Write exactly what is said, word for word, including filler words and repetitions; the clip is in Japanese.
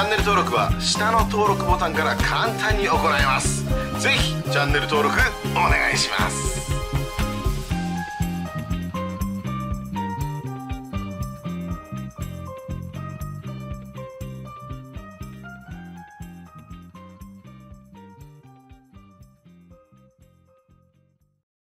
チャンネル登録は下の登録ボタンから簡単に行えます。ぜひチャンネル登録お願いします。